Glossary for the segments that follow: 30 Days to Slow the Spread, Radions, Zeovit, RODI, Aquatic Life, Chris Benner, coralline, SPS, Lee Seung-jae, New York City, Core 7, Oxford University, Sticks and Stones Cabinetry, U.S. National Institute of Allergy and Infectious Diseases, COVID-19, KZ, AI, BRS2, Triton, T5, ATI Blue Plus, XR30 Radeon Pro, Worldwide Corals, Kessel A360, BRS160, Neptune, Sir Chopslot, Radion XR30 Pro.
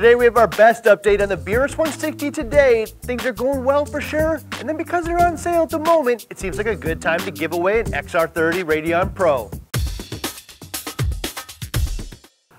Today we have our best update on the BRS160 to date. Things are going well for sure, and then because they're on sale at the moment, it seems like a good time to give away an XR30 Radeon Pro.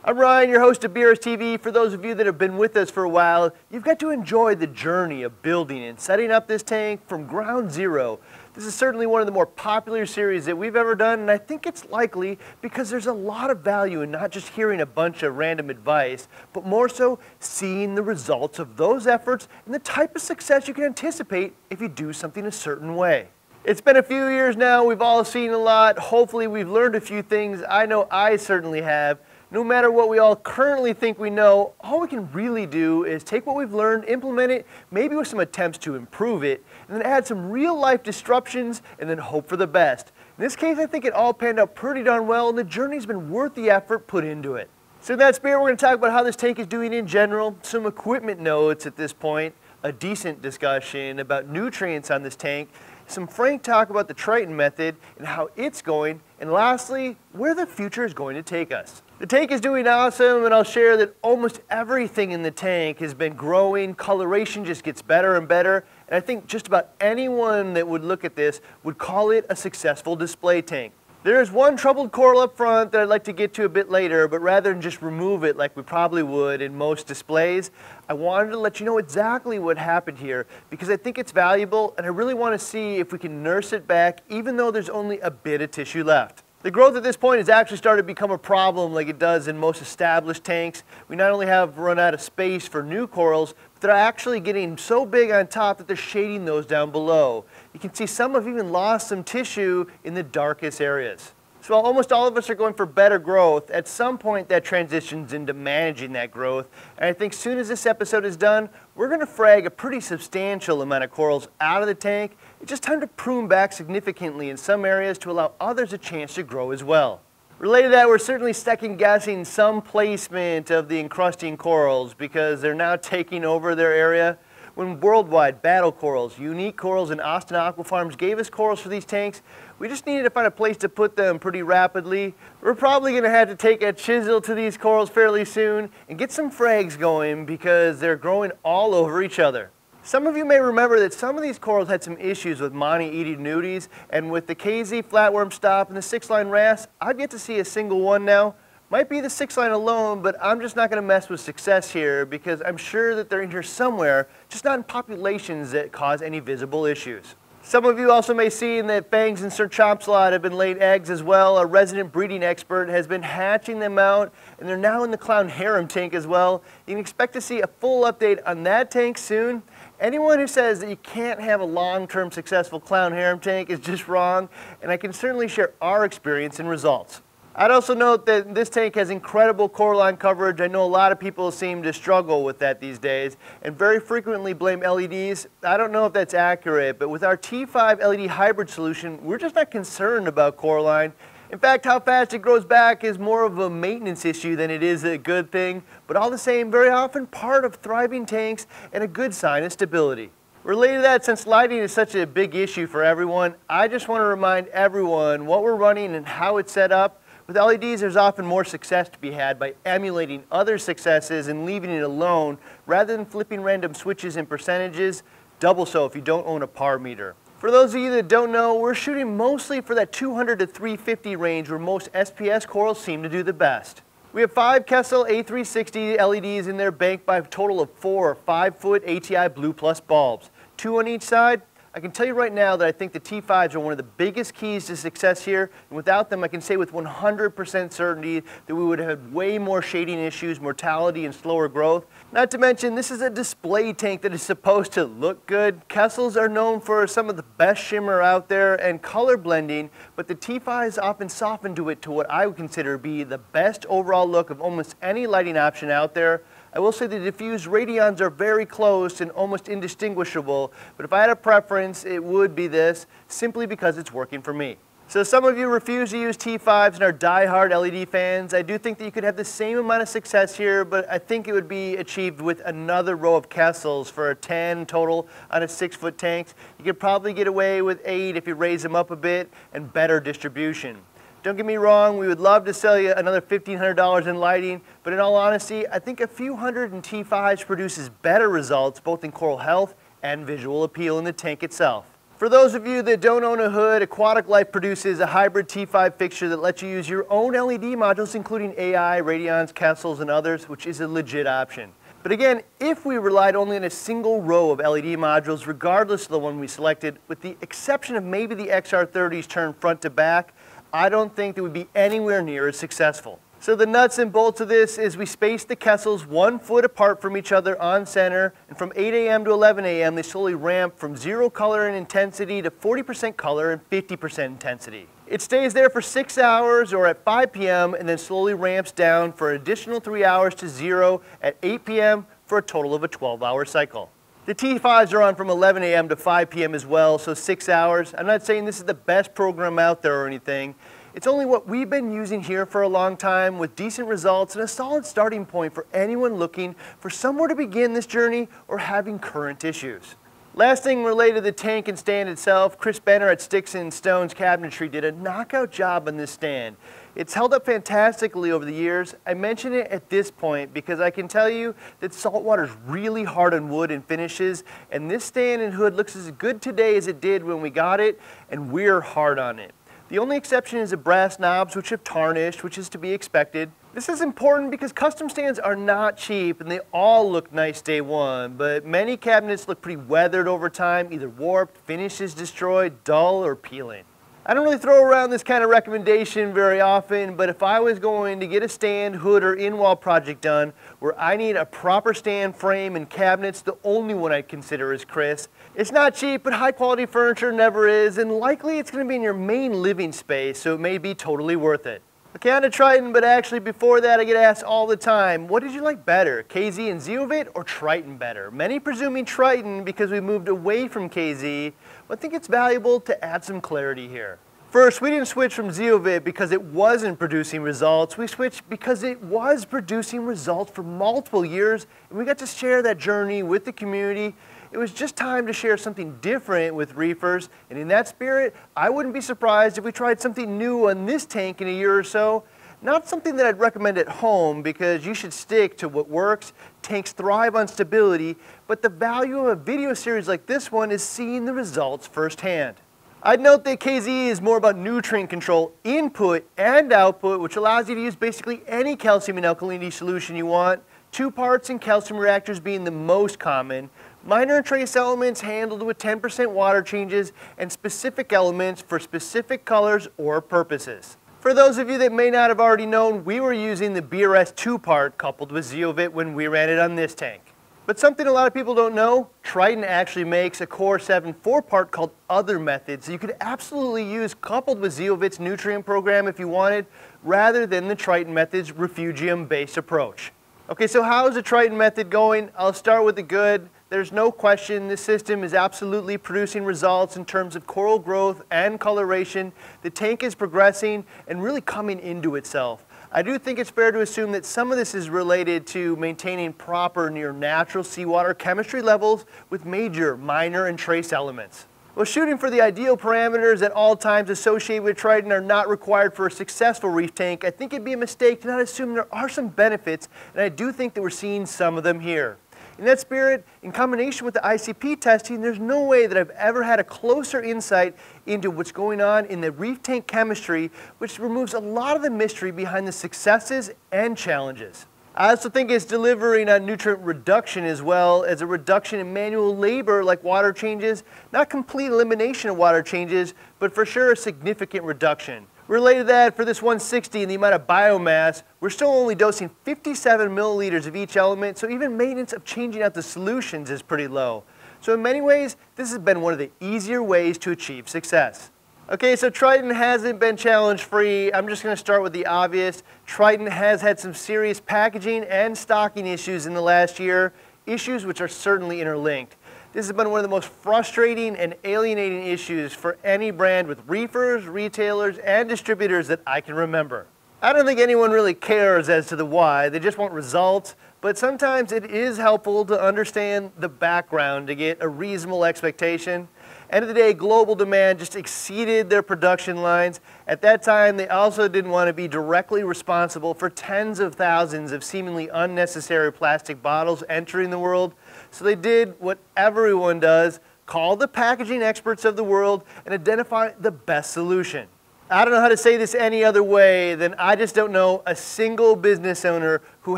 I'm Ryan, your host of BRS TV. For those of you that have been with us for a while, you've got to enjoy the journey of building and setting up this tank from ground zero. This is certainly one of the more popular series that we've ever done, and I think it's likely because there's a lot of value in not just hearing a bunch of random advice, but more so seeing the results of those efforts and the type of success you can anticipate if you do something a certain way. It's been a few years now, we've all seen a lot, hopefully we've learned a few things, I know I certainly have. No matter what we all currently think we know, all we can really do is take what we've learned, implement it, maybe with some attempts to improve it, and then add some real life disruptions and then hope for the best. In this case, I think it all panned out pretty darn well and the journey's been worth the effort put into it. So in that spirit, we're gonna talk about how this tank is doing in general, some equipment notes at this point, a decent discussion about nutrients on this tank, some frank talk about the Triton method and how it's going, and lastly, where the future is going to take us. The tank is doing awesome, and I'll share that almost everything in the tank has been growing. Coloration just gets better and better, and I think just about anyone that would look at this would call it a successful display tank. There is one troubled coral up front that I'd like to get to a bit later, but rather than just remove it like we probably would in most displays, I wanted to let you know exactly what happened here because I think it's valuable and I really want to see if we can nurse it back even though there's only a bit of tissue left. The growth at this point has actually started to become a problem like it does in most established tanks. We not only have run out of space for new corals, but they're actually getting so big on top that they're shading those down below. You can see some have even lost some tissue in the darkest areas. So while almost all of us are going for better growth, at some point that transitions into managing that growth. And I think as soon as this episode is done, we're going to frag a pretty substantial amount of corals out of the tank. It's just time to prune back significantly in some areas to allow others a chance to grow as well. Related to that, we're certainly second guessing some placement of the encrusting corals because they're now taking over their area. When Worldwide, Battle Corals, Unique Corals, and Austin Aquafarms gave us corals for these tanks, we just needed to find a place to put them pretty rapidly. We're probably going to have to take a chisel to these corals fairly soon and get some frags going because they're growing all over each other. Some of you may remember that some of these corals had some issues with Monty eating nudies, and with the KZ flatworm stop and the 6-line RAS, I've yet to see a single one now. Might be the 6-line alone, but I'm just not going to mess with success here because I'm sure that they're in here somewhere, just not in populations that cause any visible issues. Some of you also may see that Fangs and Sir Chopslot have been laying eggs as well. A resident breeding expert has been hatching them out, and they're now in the Clown Harem tank as well. You can expect to see a full update on that tank soon. Anyone who says that you can't have a long-term successful Clown Harem tank is just wrong, and I can certainly share our experience and results. I'd also note that this tank has incredible coralline coverage. I know a lot of people seem to struggle with that these days, and very frequently blame LEDs. I don't know if that's accurate, but with our T5 LED hybrid solution, we're just not concerned about coralline. In fact, how fast it grows back is more of a maintenance issue than it is a good thing, but all the same, very often part of thriving tanks and a good sign of stability. Related to that, since lighting is such a big issue for everyone, I just want to remind everyone what we're running and how it's set up. With LEDs, there's often more success to be had by emulating other successes and leaving it alone rather than flipping random switches and percentages, double so if you don't own a par meter. For those of you that don't know, we're shooting mostly for that 200 to 350 range where most SPS corals seem to do the best. We have 5 Kessel A360 LEDs in there banked by a total of 4 5-foot ATI Blue Plus bulbs, 2 on each side. I can tell you right now that I think the T5s are one of the biggest keys to success here, and without them I can say with 100% certainty that we would have way more shading issues, mortality, and slower growth. Not to mention, this is a display tank that is supposed to look good. Kessels are known for some of the best shimmer out there and color blending, but the T5s often soften to it to what I would consider be the best overall look of almost any lighting option out there. I will say the diffused Radions are very close and almost indistinguishable, but if I had a preference, it would be this, simply because it's working for me. So some of you refuse to use T5s and are die-hard LED fans. I do think that you could have the same amount of success here, but I think it would be achieved with another row of Kessels for a 10 total on a 6-foot tank. You could probably get away with 8 if you raise them up a bit, and better distribution. Don't get me wrong, we would love to sell you another $1,500 in lighting, but in all honesty, I think a few hundred in T5s produces better results both in coral health and visual appeal in the tank itself. For those of you that don't own a hood, Aquatic Life produces a hybrid T5 fixture that lets you use your own LED modules, including AI, Radions, Kessels, and others, which is a legit option. But again, if we relied only on a single row of LED modules, regardless of the one we selected, with the exception of maybe the XR30s turned front to back, I don't think they would be anywhere near as successful. So the nuts and bolts of this is we spaced the Kessels 1 foot apart from each other on center, and from 8 a.m. to 11 a.m. they slowly ramp from 0 color and intensity to 40% color and 50% intensity. It stays there for 6 hours or at 5 p.m. and then slowly ramps down for an additional 3 hours to 0 at 8 p.m. for a total of a 12-hour cycle. The T5s are on from 11 a.m. to 5 p.m. as well, so 6 hours. I'm not saying this is the best program out there or anything. It's only what we've been using here for a long time with decent results and a solid starting point for anyone looking for somewhere to begin this journey or having current issues. Last thing related to the tank and stand itself, Chris Benner at Sticks and Stones Cabinetry did a knockout job on this stand. It's held up fantastically over the years. I mention it at this point because I can tell you that salt water is really hard on wood and finishes, and this stand and hood looks as good today as it did when we got it, and we're hard on it. The only exception is the brass knobs, which have tarnished, which is to be expected. This is important because custom stands are not cheap and they all look nice day one, but many cabinets look pretty weathered over time, either warped, finishes destroyed, dull, or peeling. I don't really throw around this kind of recommendation very often, but if I was going to get a stand, hood, or in-wall project done where I need a proper stand, frame, and cabinets, the only one I'd consider is Chris. It's not cheap, but high-quality furniture never is, and likely it's going to be in your main living space, so it may be totally worth it. Okay, on to Triton, but actually before that I get asked all the time, what did you like better, KZ and Zeovit or Triton better? Many presuming Triton because we moved away from KZ, but I think it's valuable to add some clarity here. First, we didn't switch from Zeovit because it wasn't producing results. We switched because it was producing results for multiple years, and we got to share that journey with the community. It was just time to share something different with reefers, and in that spirit, I wouldn't be surprised if we tried something new on this tank in a year or so. Not something that I'd recommend at home because you should stick to what works. Tanks thrive on stability, but the value of a video series like this one is seeing the results firsthand. I'd note that KZ is more about nutrient control, input and output, which allows you to use basically any calcium and alkalinity solution you want, two parts in calcium reactors being the most common. Minor and trace elements handled with 10% water changes and specific elements for specific colors or purposes. For those of you that may not have already known, we were using the BRS2 part coupled with Zeovit when we ran it on this tank. But something a lot of people don't know, Triton actually makes a Core 7 4-part called Other Methods that you could absolutely use coupled with Zeovit's nutrient program if you wanted, rather than the Triton method's refugium-based approach. Okay, so how is the Triton method going? I'll start with the good. There's no question this system is absolutely producing results in terms of coral growth and coloration. The tank is progressing and really coming into itself. I do think it's fair to assume that some of this is related to maintaining proper near natural seawater chemistry levels with major, minor, and trace elements. Well, shooting for the ideal parameters at all times associated with Triton are not required for a successful reef tank. I think it'd be a mistake to not assume there are some benefits, and I do think that we're seeing some of them here. In that spirit, in combination with the ICP testing, there's no way that I've ever had a closer insight into what's going on in the reef tank chemistry, which removes a lot of the mystery behind the successes and challenges. I also think it's delivering on nutrient reduction as well as a reduction in manual labor like water changes, not complete elimination of water changes, but for sure a significant reduction. Related to that, for this 160 and the amount of biomass, we're still only dosing 57 milliliters of each element, so even maintenance of changing out the solutions is pretty low. So in many ways, this has been one of the easier ways to achieve success. Okay, so Triton hasn't been challenge-free. I'm just going to start with the obvious. Triton has had some serious packaging and stocking issues in the last year, issues which are certainly interlinked. This has been one of the most frustrating and alienating issues for any brand with reefers, retailers, and distributors that I can remember. I don't think anyone really cares as to the why, they just want results, but sometimes it is helpful to understand the background to get a reasonable expectation. End of the day, global demand just exceeded their production lines. At that time, they also didn't want to be directly responsible for tens of thousands of seemingly unnecessary plastic bottles entering the world. So they did what everyone does, call the packaging experts of the world and identify the best solution. I don't know how to say this any other way than I just don't know a single business owner who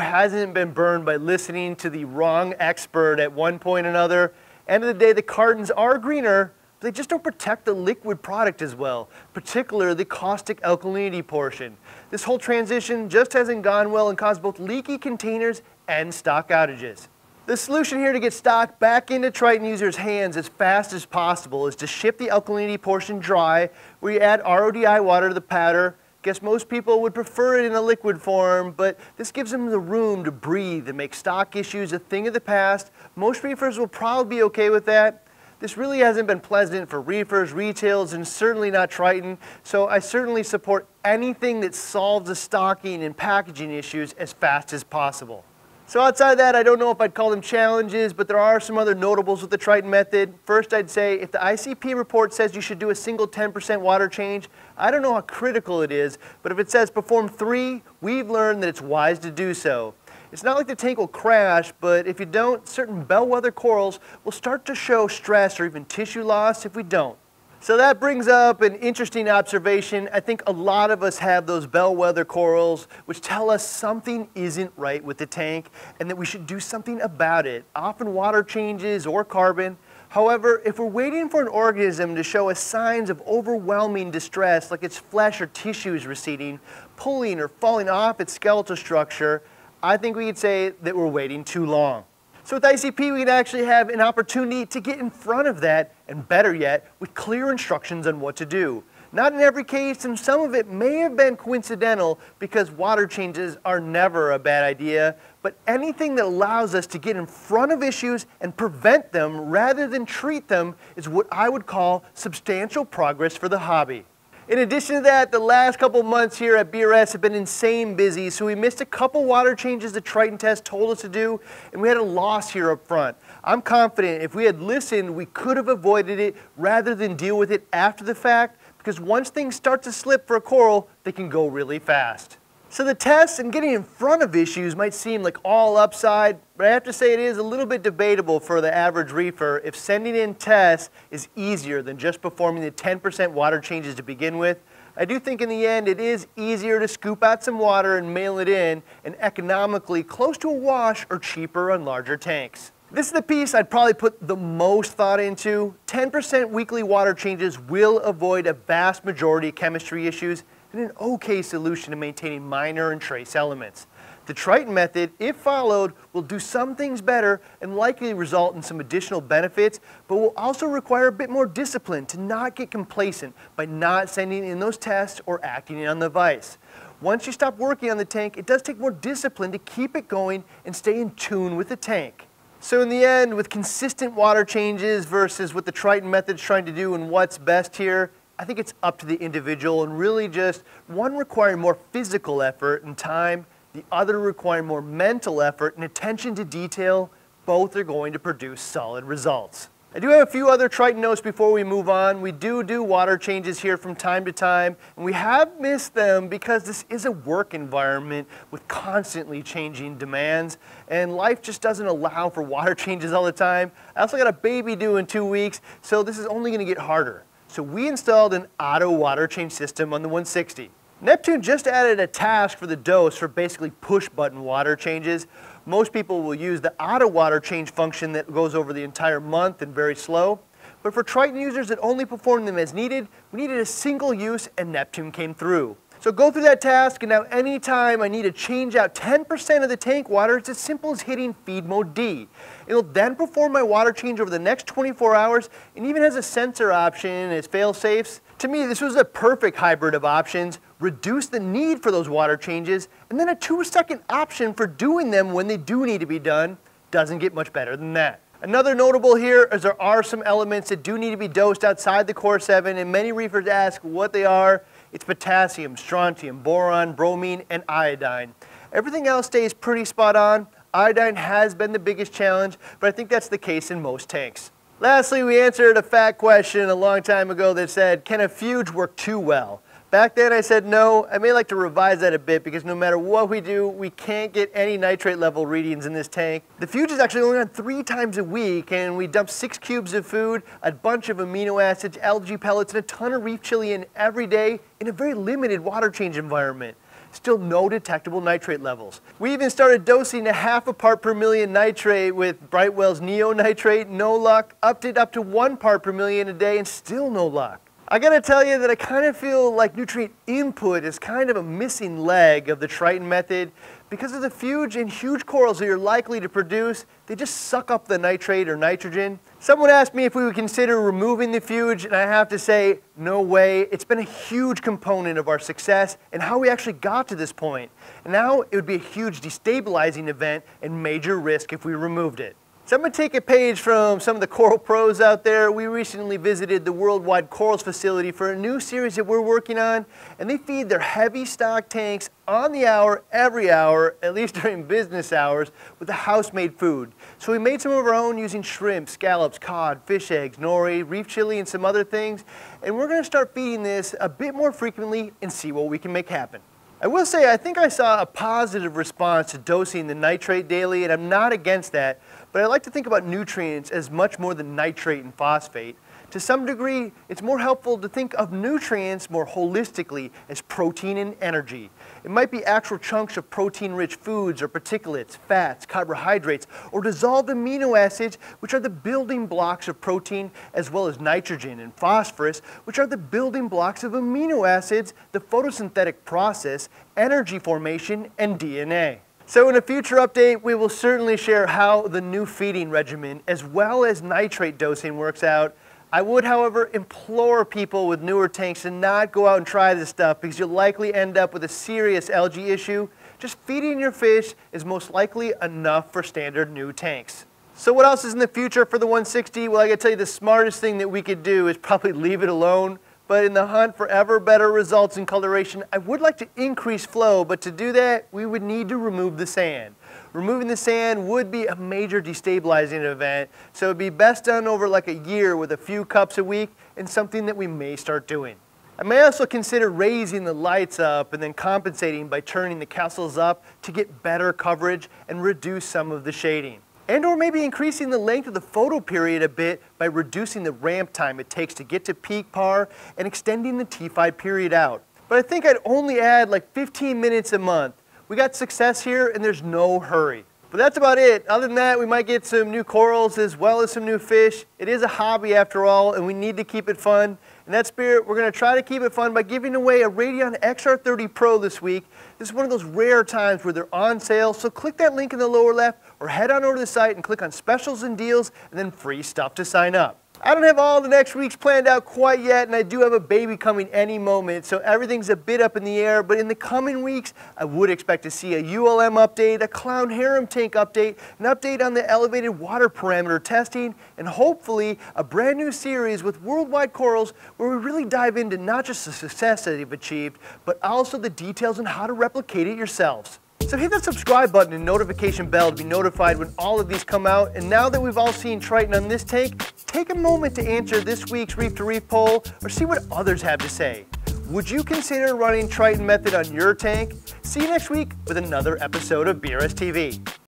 hasn't been burned by listening to the wrong expert at one point or another. End of the day, the cartons are greener, but they just don't protect the liquid product as well, particularly the caustic alkalinity portion. This whole transition just hasn't gone well and caused both leaky containers and stock outages. The solution here to get stock back into Triton users' hands as fast as possible is to ship the alkalinity portion dry, where you add RODI water to the powder. Guess most people would prefer it in a liquid form, but this gives them the room to breathe and make stock issues a thing of the past. Most reefers will probably be okay with that. This really hasn't been pleasant for reefers, retails, and certainly not Triton, so I certainly support anything that solves the stocking and packaging issues as fast as possible. So outside of that, I don't know if I'd call them challenges, but there are some other notables with the Triton method. First, I'd say if the ICP report says you should do a single 10% water change, I don't know how critical it is, but if it says perform 3, we've learned that it's wise to do so. It's not like the tank will crash, but if you don't, certain bellwether corals will start to show stress or even tissue loss if we don't. So that brings up an interesting observation. I think a lot of us have those bellwether corals which tell us something isn't right with the tank and that we should do something about it, often water changes or carbon. However, if we're waiting for an organism to show us signs of overwhelming distress, like its flesh or tissue is receding, pulling or falling off its skeletal structure, I think we could say that we're waiting too long. So with ICP, we can actually have an opportunity to get in front of that, and better yet, with clear instructions on what to do. Not in every case, and some of it may have been coincidental because water changes are never a bad idea, but anything that allows us to get in front of issues and prevent them rather than treat them is what I would call substantial progress for the hobby. In addition to that, the last couple months here at BRS have been insane busy, so we missed a couple water changes the Triton test told us to do, and we had a loss here up front. I'm confident if we had listened, we could have avoided it rather than deal with it after the fact, because once things start to slip for a coral, they can go really fast. So the tests and getting in front of issues might seem like all upside, but I have to say it is a little bit debatable for the average reefer if sending in tests is easier than just performing the 10% water changes to begin with. I do think in the end it is easier to scoop out some water and mail it in, and economically close to a wash or cheaper on larger tanks. This is the piece I'd probably put the most thought into. 10% weekly water changes will avoid a vast majority of chemistry issues and an okay solution to maintaining minor and trace elements. The Triton method, if followed, will do some things better and likely result in some additional benefits, but will also require a bit more discipline to not get complacent by not sending in those tests or acting on the vice. Once you stop working on the tank, it does take more discipline to keep it going and stay in tune with the tank. So in the end, with consistent water changes versus what the Triton method's trying to do and what's best here, I think it's up to the individual, and really just one requiring more physical effort and time, the other requiring more mental effort and attention to detail. Both are going to produce solid results. I do have a few other Triton notes before we move on. We do water changes here from time to time, and we have missed them because this is a work environment with constantly changing demands, and life just doesn't allow for water changes all the time. I also got a baby due in 2 weeks, so this is only gonna get harder. So we installed an auto water change system on the 160. Neptune just added a task for the dose for basically push button water changes. Most people will use the auto water change function that goes over the entire month and very slow. But for Triton users that only perform them as needed, we needed a single use and Neptune came through. So go through that task, and now anytime I need to change out 10% of the tank water, it's as simple as hitting feed mode D. It'll then perform my water change over the next 24 hours and even has a sensor option as fail-safes. To me, this was a perfect hybrid of options. Reduce the need for those water changes, and then a 2-second option for doing them when they do need to be done. Doesn't get much better than that. Another notable here is there are some elements that do need to be dosed outside the Core 7, and many reefers ask what they are. It's potassium, strontium, boron, bromine, and iodine. Everything else stays pretty spot on. Iodine has been the biggest challenge, but I think that's the case in most tanks. Lastly, we answered a fact question a long time ago that said, can a fuge work too well? Back then I said no. I may like to revise that a bit because no matter what we do, we can't get any nitrate level readings in this tank. The fuge is actually only on 3 times a week, and we dump 6 cubes of food, a bunch of amino acids, algae pellets, and a ton of reef chili in every day in a very limited water change environment. Still no detectable nitrate levels. We even started dosing a 0.5 part per million nitrate with Brightwell's Neonitrate, no luck. Upped it up to 1 part per million a day and still no luck. I gotta tell you that I kind of feel like nutrient input is kind of a missing leg of the Triton method. Because of the fuge and huge corals that you're likely to produce, they just suck up the nitrate or nitrogen. Someone asked me if we would consider removing the fuge, and I have to say, no way. It's been a huge component of our success and how we actually got to this point. And now it would be a huge destabilizing event and major risk if we removed it. So I'm going to take a page from some of the coral pros out there. We recently visited the Worldwide Corals facility for a new series that we're working on, and they feed their heavy stock tanks on the hour, every hour, at least during business hours, with the house-made food. So we made some of our own using shrimp, scallops, cod, fish eggs, nori, reef chili, and some other things, and we're going to start feeding this a bit more frequently and see what we can make happen. I will say I think I saw a positive response to dosing the nitrate daily, and I'm not against that, but I like to think about nutrients as much more than nitrate and phosphate. To some degree, it's more helpful to think of nutrients more holistically as protein and energy. It might be actual chunks of protein-rich foods or particulates, fats, carbohydrates, or dissolved amino acids, which are the building blocks of protein, as well as nitrogen and phosphorus, which are the building blocks of amino acids, the photosynthetic process, energy formation, and DNA. So in a future update, we will certainly share how the new feeding regimen, as well as nitrate dosing, works out. I would, however, implore people with newer tanks to not go out and try this stuff because you'll likely end up with a serious algae issue. Just feeding your fish is most likely enough for standard new tanks. So what else is in the future for the 160? Well, I gotta tell you, the smartest thing that we could do is probably leave it alone. But in the hunt for ever better results in coloration, I would like to increase flow, but to do that, we would need to remove the sand. Removing the sand would be a major destabilizing event, so it would be best done over like a year with a few cups a week, and something that we may start doing. I may also consider raising the lights up and then compensating by turning the castles up to get better coverage and reduce some of the shading. And or maybe increasing the length of the photo period a bit by reducing the ramp time it takes to get to peak par and extending the T5 period out. But I think I'd only add like 15 minutes a month. We got success here and there's no hurry. But that's about it. Other than that, we might get some new corals as well as some new fish. It is a hobby after all, and we need to keep it fun. In that spirit, we're going to try to keep it fun by giving away a Radion XR30 Pro this week. This is one of those rare times where they're on sale, so click that link in the lower left or head on over to the site and click on specials and deals and then free stuff to sign up. I don't have all the next weeks planned out quite yet, and I do have a baby coming any moment, so everything's a bit up in the air, but in the coming weeks, I would expect to see a ULM update, a clown harem tank update, an update on the elevated water parameter testing, and hopefully a brand new series with Worldwide Corals where we really dive into not just the success that they've achieved, but also the details on how to replicate it yourselves. So hit that subscribe button and notification bell to be notified when all of these come out. And now that we've all seen Triton on this tank, take a moment to answer this week's Reef2Reef poll or see what others have to say. Would you consider running Triton method on your tank? See you next week with another episode of BRS TV.